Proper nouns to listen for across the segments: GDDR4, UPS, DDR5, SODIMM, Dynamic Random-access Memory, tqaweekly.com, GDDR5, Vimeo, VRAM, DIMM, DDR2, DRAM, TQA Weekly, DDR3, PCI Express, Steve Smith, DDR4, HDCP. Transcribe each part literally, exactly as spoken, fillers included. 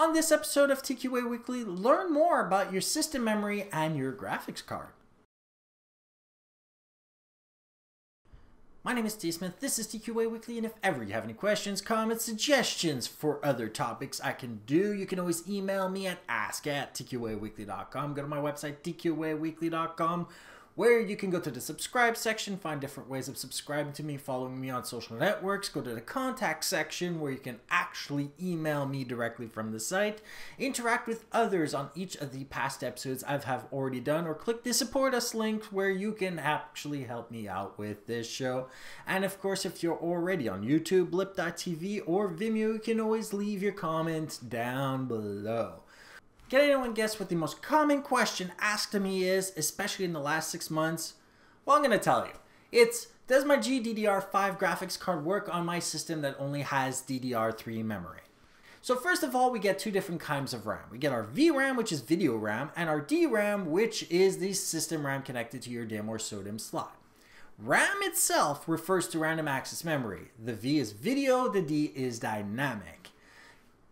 On this episode of T Q A Weekly, learn more about your system memory and your graphics card. My name is T. Smith, this is T Q A Weekly, and if ever you have any questions, comments, suggestions for other topics I can do, you can always email me at ask at t q a weekly dot com. Go to my website, t q a weekly dot com, where you can go to the subscribe section, find different ways of subscribing to me, following me on social networks, go to the contact section where you can actually email me directly from the site, interact with others on each of the past episodes I've have already done, or click the support us link where you can actually help me out with this show. And of course, if you're already on YouTube, blip dot t v or Vimeo, you can always leave your comments down below. Can anyone guess what the most common question asked to me is, especially in the last six months? Well, I'm going to tell you. It's, does my G D D R five graphics card work on my system that only has D D R three memory? So first of all, we get two different kinds of RAM. We get our V RAM, which is video RAM, and our D RAM, which is the system RAM connected to your DIMM or SODIMM slot. RAM itself refers to random access memory. The V is video, the D is dynamic.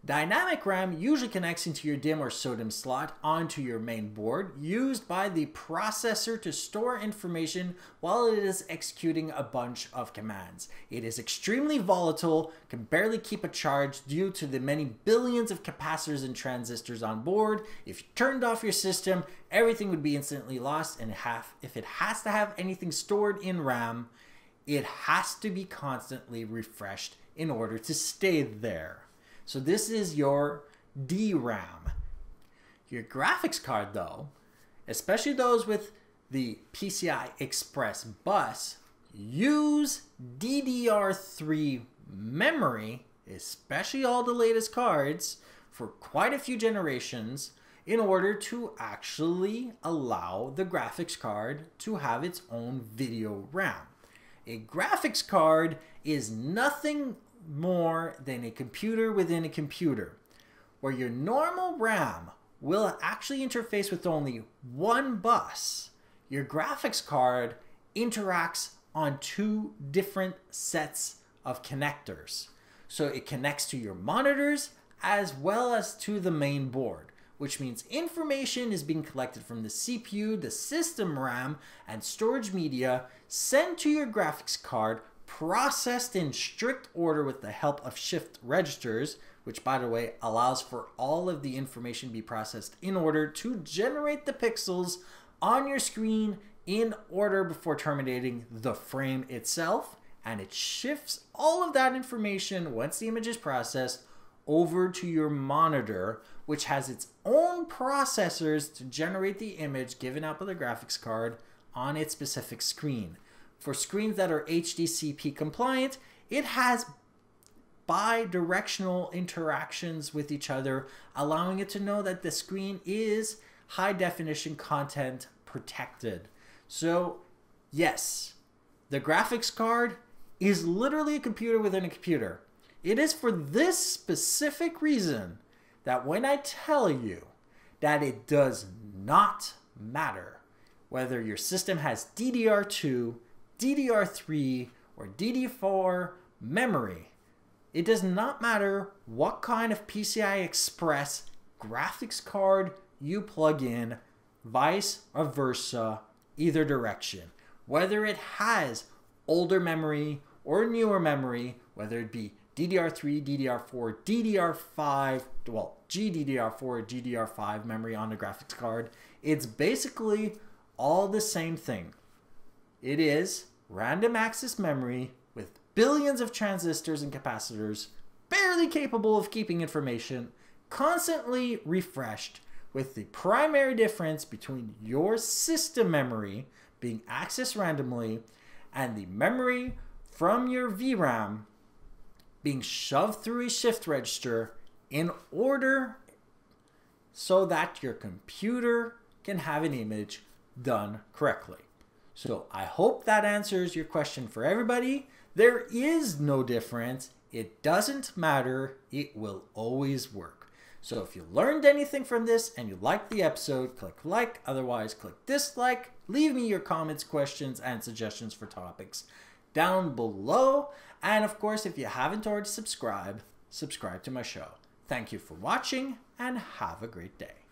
Dynamic RAM usually connects into your DIMM or SODIMM slot onto your main board, used by the processor to store information while it is executing a bunch of commands. It is extremely volatile, can barely keep a charge due to the many billions of capacitors and transistors on board. If you turned off your system, everything would be instantly lost, and half, if it has to have anything stored in RAM, it has to be constantly refreshed in order to stay there. So this is your D RAM. Your graphics card though, especially those with the P C I Express bus, use D D R three memory, especially all the latest cards, for quite a few generations in order to actually allow the graphics card to have its own video RAM. A graphics card is nothing more than a computer within a computer, where your normal RAM will actually interface with only one bus. Your graphics card interacts on two different sets of connectors. So it connects to your monitors as well as to the main board, which means information is being collected from the C P U, the system RAM, and storage media sent to your graphics card, processed in strict order with the help of shift registers, which by the way allows for all of the information to be processed in order to generate the pixels on your screen in order before terminating the frame itself, and it shifts all of that information once the image is processed over to your monitor, which has its own processors to generate the image given out by the graphics card on its specific screen. For screens that are H D C P compliant, it has bi-directional interactions with each other, allowing it to know that the screen is high-definition content protected. So yes, the graphics card is literally a computer within a computer. It is for this specific reason that when I tell you that it does not matter whether your system has D D R two, D D R three, or D D R four memory, it does not matter what kind of P C I Express graphics card you plug in, vice versa, either direction. Whether it has older memory or newer memory, whether it be D D R three, D D R four, D D R five, well, G D D R four, G D D R five memory on the graphics card, it's basically all the same thing. It is random access memory with billions of transistors and capacitors, barely capable of keeping information, constantly refreshed, with the primary difference between your system memory being accessed randomly and the memory from your V RAM being shoved through a shift register in order so that your computer can have an image done correctly. So I hope that answers your question for everybody. There is no difference. It doesn't matter. It will always work. So if you learned anything from this and you liked the episode, click like, otherwise click dislike. Leave me your comments, questions, and suggestions for topics down below. And of course, if you haven't already subscribed, subscribe to my show. Thank you for watching and have a great day.